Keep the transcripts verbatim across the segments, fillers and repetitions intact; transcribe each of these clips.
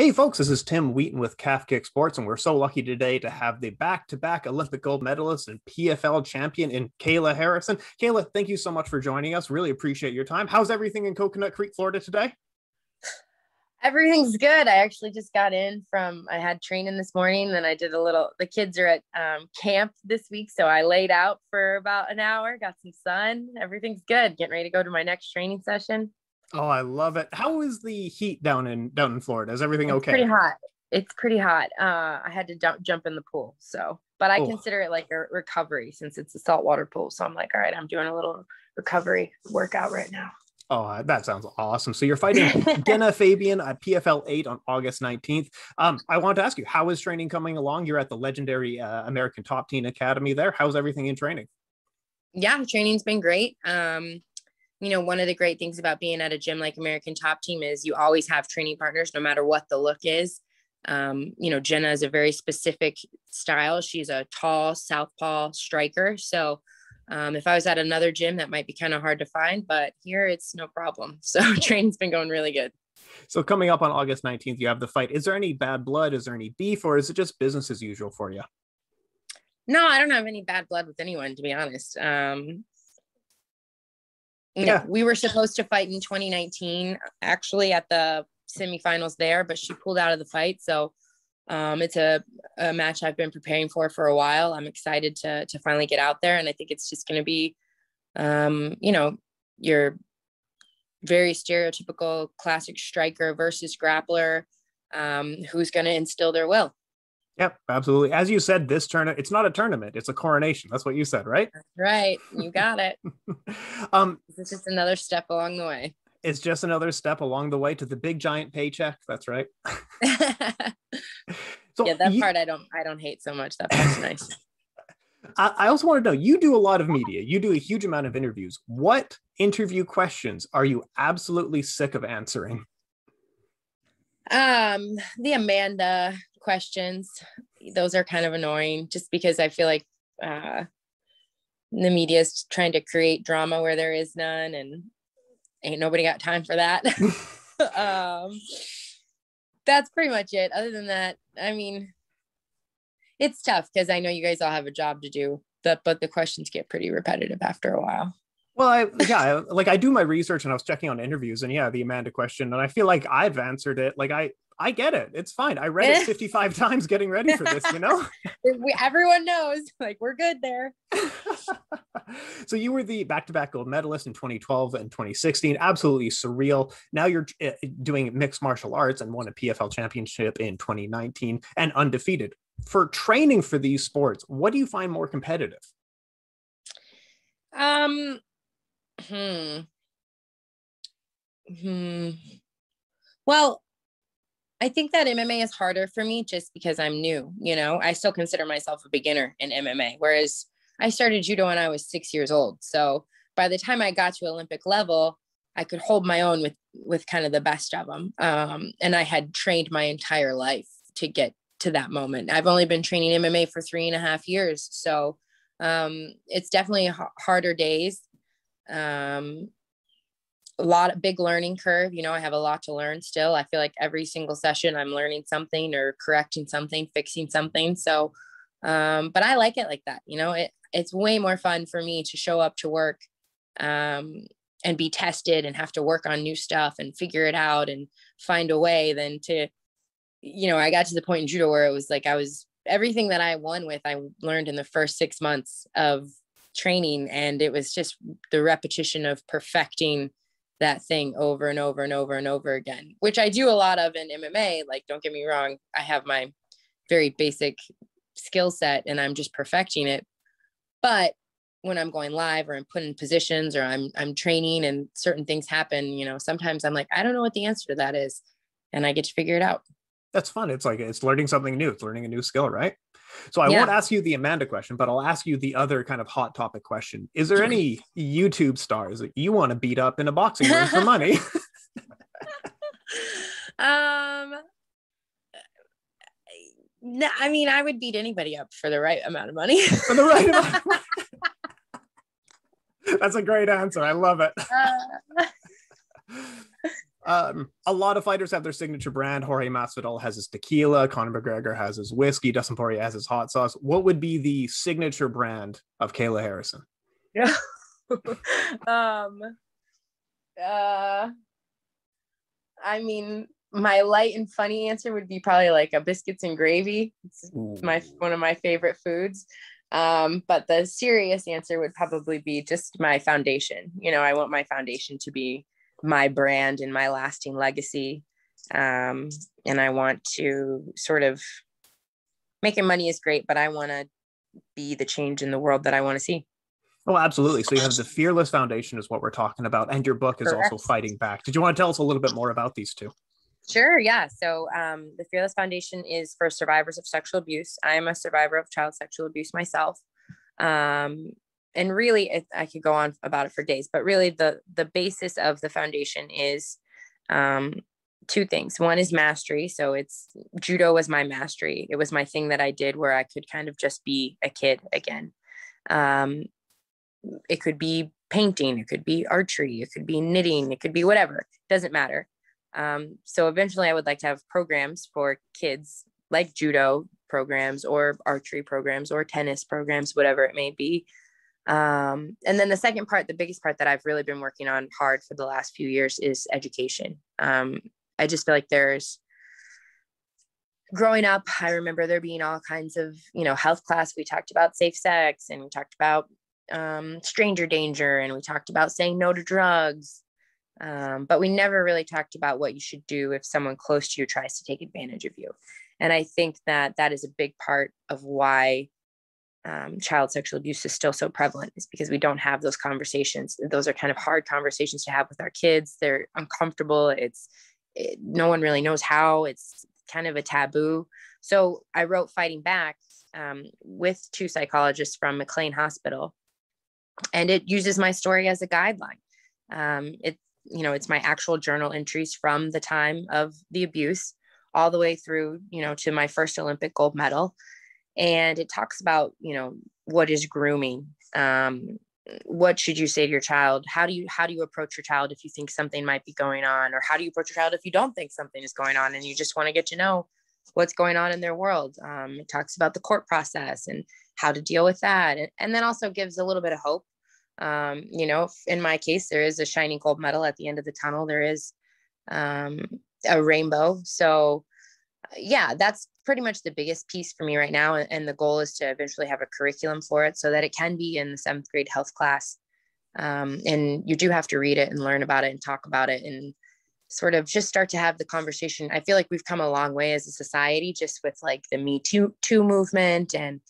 Hey folks, this is Tim Wheaton with Calf Kick Sports, and we're so lucky today to have the back-to-back Olympic gold medalist and P F L champion in Kayla Harrison. Kayla, thank you so much for joining us. Really appreciate your time. How's everything in Coconut Creek, Florida today? Everything's good. I actually just got in from, I had training this morning, then I did a little, the kids are at um, camp this week, so I laid out for about an hour, got some sun. Everything's good. Getting ready to go to my next training session. Oh, I love it. How is the heat down in down in Florida? Is everything okay? It's pretty hot. It's pretty hot. Uh, I had to jump, jump in the pool. So, but I oh. consider it like a recovery since it's a saltwater pool. So I'm like, all right, I'm doing a little recovery workout right now. Oh, that sounds awesome. So you're fighting Jenna Fabian at P F L eight on August nineteenth. Um, I want to ask you, how is training coming along? You're at the legendary uh, American Top Team Academy there. How's everything in training? Yeah, training's been great. Um, You know, one of the great things about being at a gym like American Top Team is you always have training partners, no matter what the look is. Um, you know, Jenna is a very specific style. She's a tall southpaw striker. So um, if I was at another gym, that might be kind of hard to find, but here it's no problem. So training's been going really good. So coming up on August nineteenth, you have the fight. Is there any bad blood? Is there any beef, or is it just business as usual for you? No, I don't have any bad blood with anyone, to be honest. Um, You know, yeah. We were supposed to fight in twenty nineteen, actually at the semifinals there, but she pulled out of the fight. So um, it's a, a match I've been preparing for for a while. I'm excited to to finally get out there. And I think it's just going to be, um, you know, your very stereotypical classic striker versus grappler um, who's going to instill their will. Yep, absolutely. As you said, this tournament, it's not a tournament, it's a coronation. That's what you said, right? Right. You got it. um, it's just another step along the way. It's just another step along the way to the big giant paycheck. That's right. So yeah, that you, part I don't I don't hate so much. That part's nice. I, I also want to know, you do a lot of media. You do a huge amount of interviews. What interview questions are you absolutely sick of answering? Um, the Amanda questions, those are kind of annoying just because I feel like uh the media is trying to create drama where there is none, and ain't nobody got time for that. Um that's pretty much it. Other than that, I mean, it's tough because I know you guys all have a job to do, but but the questions get pretty repetitive after a while. Well, I, yeah, like I do my research and I was checking on interviews, and yeah, the Amanda question, and I feel like I've answered it. Like I, I get it. It's fine. I read it fifty-five times getting ready for this, you know? we, everyone knows, like, we're good there. So you were the back-to-back gold medalist in twenty twelve and twenty sixteen. Absolutely surreal. Now you're doing mixed martial arts and won a P F L championship in twenty nineteen and undefeated. For training for these sports, what do you find more competitive? Um... Hmm. Hmm. Well, I think that M M A is harder for me just because I'm new, you know, I still consider myself a beginner in M M A, whereas I started judo when I was six years old. So by the time I got to Olympic level, I could hold my own with, with kind of the best of them. Um, and I had trained my entire life to get to that moment. I've only been training M M A for three and a half years. So um, it's definitely h- harder days. Um, a lot of big learning curve, you know, I have a lot to learn still. I feel like every single session I'm learning something or correcting something, fixing something. So, um, but I like it like that, you know, it, it's way more fun for me to show up to work, um, and be tested and have to work on new stuff and figure it out and find a way than to, you know, I got to the point in judo where it was like, I was, everything that I won with, I learned in the first six months of training, and it was just the repetition of perfecting that thing over and over and over and over again, which I do a lot of in M M A. Like, don't get me wrong, I have my very basic skill set and I'm just perfecting it. But when I'm going live or I'm put in positions or I'm I'm training and certain things happen, you know, sometimes I'm like, I don't know what the answer to that is, and I get to figure it out. That's fun. It's like, it's learning something new. It's learning a new skill, right? So I yeah. won't ask you the Amanda question, but I'll ask you the other kind of hot topic question. Is there any YouTube stars that you want to beat up in a boxing ring for money? um, no, I mean, I would beat anybody up for the right amount of money. For the right amount of money. That's a great answer. I love it. Uh... Um, a lot of fighters have their signature brand. Jorge Masvidal has his tequila. Conor McGregor has his whiskey. Dustin Poirier has his hot sauce. What would be the signature brand of Kayla Harrison? Yeah. um. Uh. I mean, my light and funny answer would be probably like a biscuits and gravy. It's my one of my favorite foods. Um, but the serious answer would probably be just my foundation. You know, I want my foundation to be my brand and my lasting legacy. Um, and I want to sort of, making money is great, but I want to be the change in the world that I want to see. Oh, absolutely. So you have the Fearless Foundation is what we're talking about. And your book is Correct. Also Fighting Back. Did you want to tell us a little bit more about these two? Sure. Yeah. So um, the Fearless Foundation is for survivors of sexual abuse. I am a survivor of child sexual abuse myself. Um, and really, it, I could go on about it for days, but really the, the basis of the foundation is um, two things. One is mastery. So it's judo was my mastery. It was my thing that I did where I could kind of just be a kid again. Um, it could be painting. It could be archery. It could be knitting. It could be whatever. It doesn't matter. Um, so eventually I would like to have programs for kids like judo programs or archery programs or tennis programs, whatever it may be. Um, and then the second part, the biggest part that I've really been working on hard for the last few years is education. Um, I just feel like there's growing up, I remember there being all kinds of, you know, health class. We talked about safe sex and we talked about, um, stranger danger. And we talked about saying no to drugs. Um, but we never really talked about what you should do if someone close to you tries to take advantage of you. And I think that that is a big part of why um, child sexual abuse is still so prevalent, is because we don't have those conversations. Those are kind of hard conversations to have with our kids. They're uncomfortable. It's it, no one really knows how. It's kind of a taboo. So I wrote Fighting Back um, with two psychologists from McLean Hospital, and it uses my story as a guideline. Um, it's, you know, it's my actual journal entries from the time of the abuse all the way through, you know, to my first Olympic gold medal. And it talks about, you know, what is grooming? Um, what should you say to your child? How do you, how do you approach your child if you think something might be going on? Or how do you approach your child if you don't think something is going on and you just want to get to know what's going on in their world? Um, it talks about the court process and how to deal with that. And, and then also gives a little bit of hope. Um, you know, in my case, there is a shining gold medal at the end of the tunnel. There is, um, a rainbow. So yeah, that's pretty much the biggest piece for me right now. And the goal is to eventually have a curriculum for it so that it can be in the seventh grade health class. Um, and you do have to read it and learn about it and talk about it and sort of just start to have the conversation. I feel like we've come a long way as a society, just with like the Me Too, Too movement and,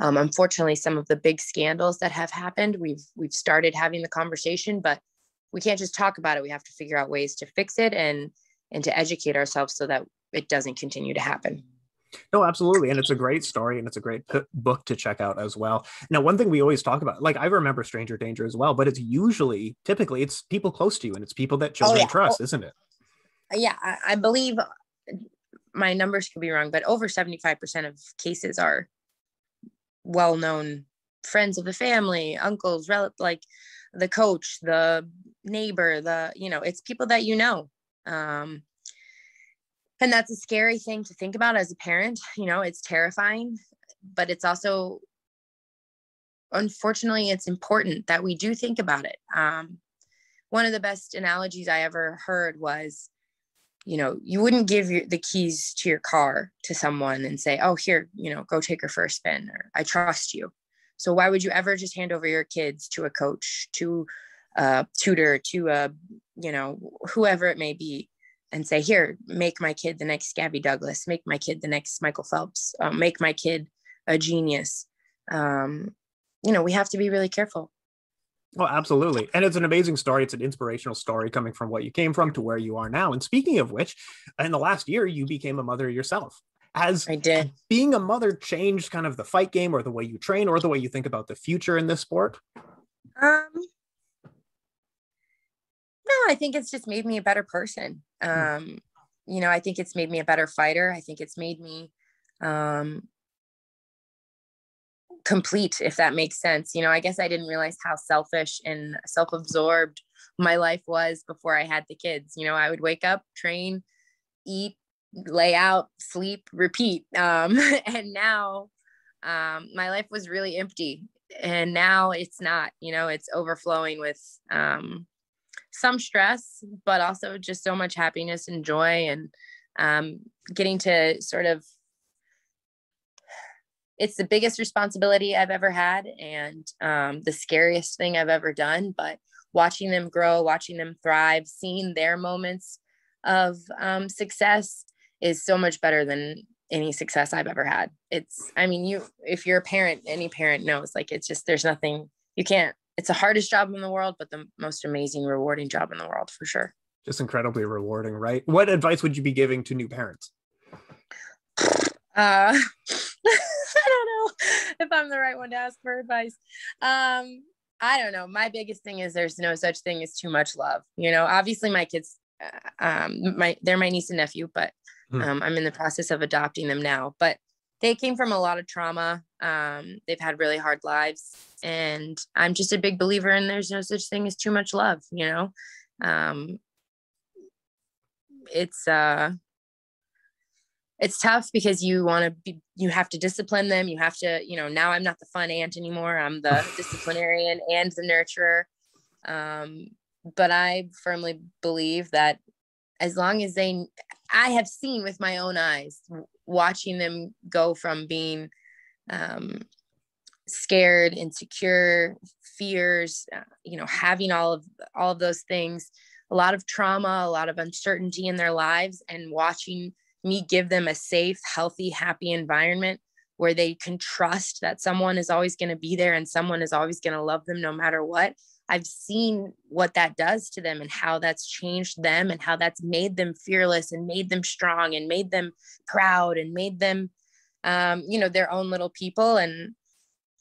Um, unfortunately, some of the big scandals that have happened, we've we've started having the conversation, but we can't just talk about it. We have to figure out ways to fix it and and to educate ourselves so that it doesn't continue to happen. No, absolutely. And it's a great story and it's a great p- book to check out as well. Now, one thing we always talk about, like I remember Stranger Danger as well, but it's usually, typically it's people close to you and it's people that children oh, yeah. trust, oh, isn't it? Yeah, I, I believe my numbers could be wrong, but over seventy-five percent of cases are well-known friends of the family, uncles, rel- like the coach, the neighbor, the, you know, it's people that you know. Um, and that's a scary thing to think about as a parent, you know, it's terrifying, but it's also, unfortunately, it's important that we do think about it. Um, one of the best analogies I ever heard was, you know, you wouldn't give your, the keys to your car to someone and say, oh, here, you know, go take her for a spin, or I trust you. So why would you ever just hand over your kids to a coach, to a tutor, to a, you know, whoever it may be and say, here, make my kid the next Gabby Douglas, make my kid the next Michael Phelps, uh, make my kid a genius. Um, you know, we have to be really careful. Oh, absolutely. And it's an amazing story. It's an inspirational story coming from what you came from to where you are now. And speaking of which, in the last year, you became a mother yourself. Has I did. Being a mother changed kind of the fight game or the way you train or the way you think about the future in this sport? Um, no, I think it's just made me a better person. Um, you know, I think it's made me a better fighter. I think it's made me, um, complete, if that makes sense. You know, I guess I didn't realize how selfish and self-absorbed my life was before I had the kids. You know, I would wake up, train, eat, lay out, sleep, repeat. Um, and now um, my life was really empty, and now it's not, you know, it's overflowing with um, some stress, but also just so much happiness and joy, and um, getting to sort of, it's the biggest responsibility I've ever had, and um, the scariest thing I've ever done, but watching them grow, watching them thrive, seeing their moments of um, success is so much better than any success I've ever had. It's, I mean, you, if you're a parent, any parent knows, like, it's just, there's nothing you can't, it's the hardest job in the world, but the most amazing, rewarding job in the world for sure. Just incredibly rewarding, right? What advice would you be giving to new parents? Uh, I don't know if I'm the right one to ask for advice. Um, I don't know. My biggest thing is there's no such thing as too much love. You know, obviously my kids, um, my, they're my niece and nephew, but um, I'm in the process of adopting them now, but they came from a lot of trauma. Um, they've had really hard lives, and I'm just a big believer in there's no such thing as too much love. You know, um, it's, uh, it's tough because you want to be, you have to discipline them. You have to, you know, now I'm not the fun aunt anymore. I'm the disciplinarian and the nurturer. Um, but I firmly believe that as long as they, I have seen with my own eyes, watching them go from being um, scared, insecure, fears, you know, having all of, all of those things, a lot of trauma, a lot of uncertainty in their lives, and watching me give them a safe, healthy, happy environment where they can trust that someone is always going to be there and someone is always going to love them no matter what. I've seen what that does to them and how that's changed them and how that's made them fearless and made them strong and made them proud and made them, um, you know, their own little people. And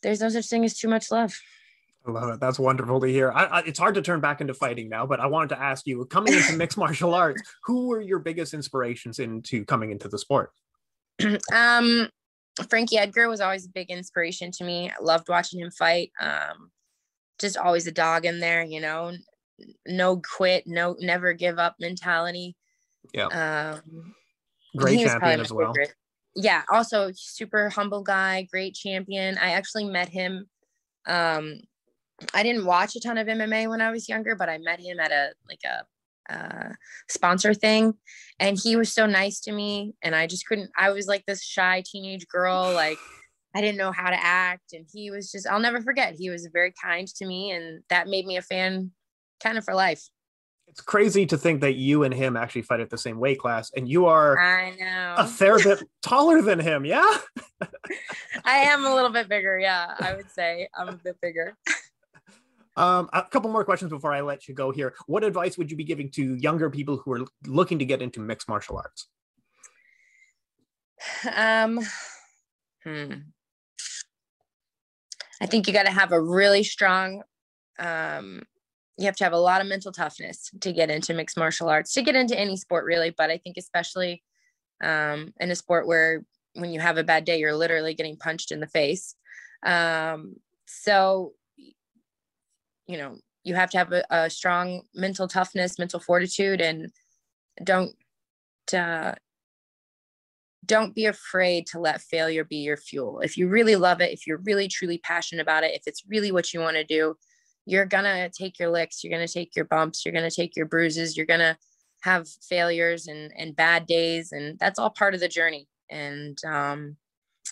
there's no such thing as too much love. I love it. That's wonderful to hear. I, I, it's hard to turn back into fighting now, but I wanted to ask you, coming into mixed martial arts, who were your biggest inspirations into coming into the sport? um, Frankie Edgar was always a big inspiration to me. I loved watching him fight. Um, just always a dog in there, you know, no quit, no, never give up mentality. Yeah. Um, Great champion as well. Favorite. Yeah. Also super humble guy, great champion. I actually met him. Um, I didn't watch a ton of M M A when I was younger, but I met him at a, like a, uh, sponsor thing. And he was so nice to me. And I just couldn't, I was like this shy teenage girl. Like, I didn't know how to act. And he was just, I'll never forget. He was very kind to me, and that made me a fan kind of for life. It's crazy to think that you and him actually fight at the same weight class, and you are I know. a fair bit taller than him. Yeah. I am a little bit bigger. Yeah. I would say I'm a bit bigger. Um, a couple more questions before I let you go here. What advice would you be giving to younger people who are looking to get into mixed martial arts? Um, hmm. I think you got to have a really strong, um, you have to have a lot of mental toughness to get into mixed martial arts, to get into any sport really. But I think especially um, in a sport where when you have a bad day, you're literally getting punched in the face. Um, so you know, you have to have a, a strong mental toughness, mental fortitude, and don't, uh, don't be afraid to let failure be your fuel. If you really love it, if you're really, truly passionate about it, if it's really what you want to do, you're going to take your licks, you're going to take your bumps, you're going to take your bruises, you're going to have failures and, and bad days. And that's all part of the journey. And um,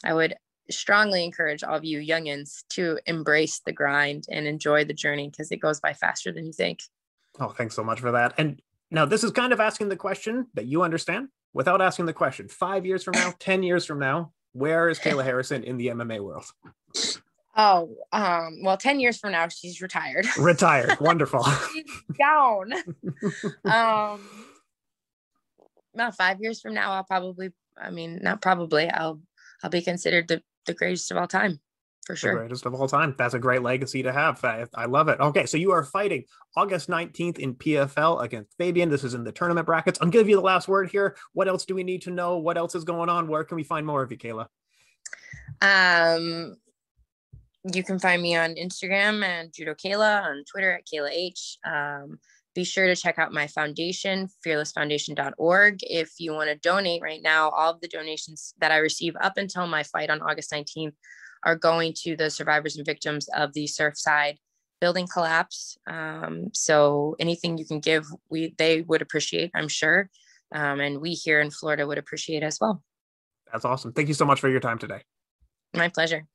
I would strongly encourage all of you youngins to embrace the grind and enjoy the journey, because it goes by faster than you think. Oh, thanks so much for that. And now this is kind of asking the question that you understand without asking the question. Five years from now, ten years from now, where is Kayla Harrison in the M M A world? Oh, um, well, ten years from now, she's retired. Retired. Wonderful. She's gone. um, about five years from now, I'll probably, I mean, not probably, I'll, I'll be considered the the greatest of all time, for sure. The greatest of all time. That's a great legacy to have. I, I love it. Okay, so you are fighting August nineteenth in P F L against Fabian. This is in the tournament brackets. I'll give you the last word here. What else do we need to know? What else is going on? Where can we find more of you, Kayla? Um, you can find me on Instagram and Judo Kayla, on Twitter at Kayla H. Um, be sure to check out my foundation, fearless foundation dot org. If you want to donate right now, all of the donations that I receive up until my fight on August nineteenth are going to the survivors and victims of the Surfside building collapse. Um, so anything you can give, we they would appreciate, I'm sure. Um, and we here in Florida would appreciate as well. That's awesome. Thank you so much for your time today. My pleasure.